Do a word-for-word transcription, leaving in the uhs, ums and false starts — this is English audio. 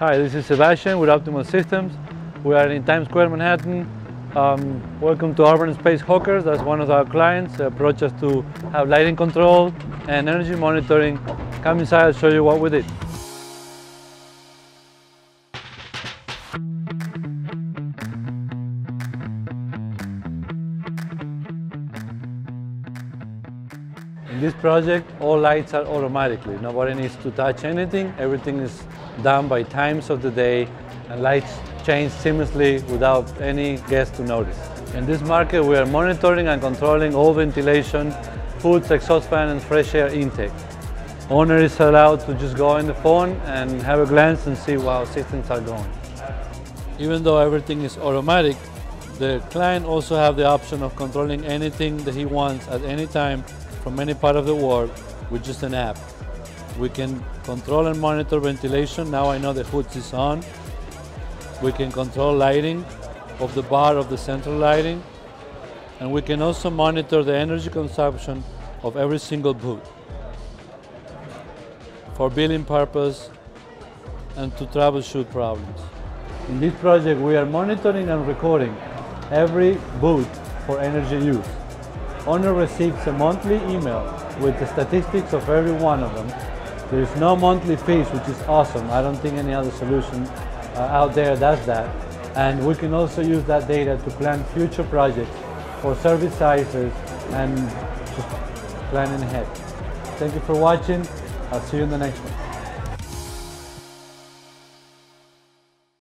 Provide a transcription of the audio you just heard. Hi, this is Sebastian with Optimal Systems. We are in Times Square, Manhattan. Um, welcome to Urban Space Hawkers. That's one of our clients. They approached us to have lighting control and energy monitoring. Come inside, I'll show you what we did. In this project, all lights are automatically. Nobody needs to touch anything. Everything is done by times of the day, and lights change seamlessly without any guest to notice. In this market, we are monitoring and controlling all ventilation, foods, exhaust fan, and fresh air intake. Owner is allowed to just go on the phone and have a glance and see how systems are going. Even though everything is automatic, the client also has the option of controlling anything that he wants at any time from any part of the world with just an app. We can control and monitor ventilation. Now I know the hood is on. We can control lighting of the bar, of the central lighting. And we can also monitor the energy consumption of every single booth for billing purpose and to troubleshoot problems. In this project, we are monitoring and recording every booth for energy use. Owner receives a monthly email with the statistics of every one of them. There is no monthly fees, which is awesome. I don't think any other solution uh, out there does that. And we can also use that data to plan future projects for service sizes and planning ahead. Thank you for watching. I'll see you in the next one.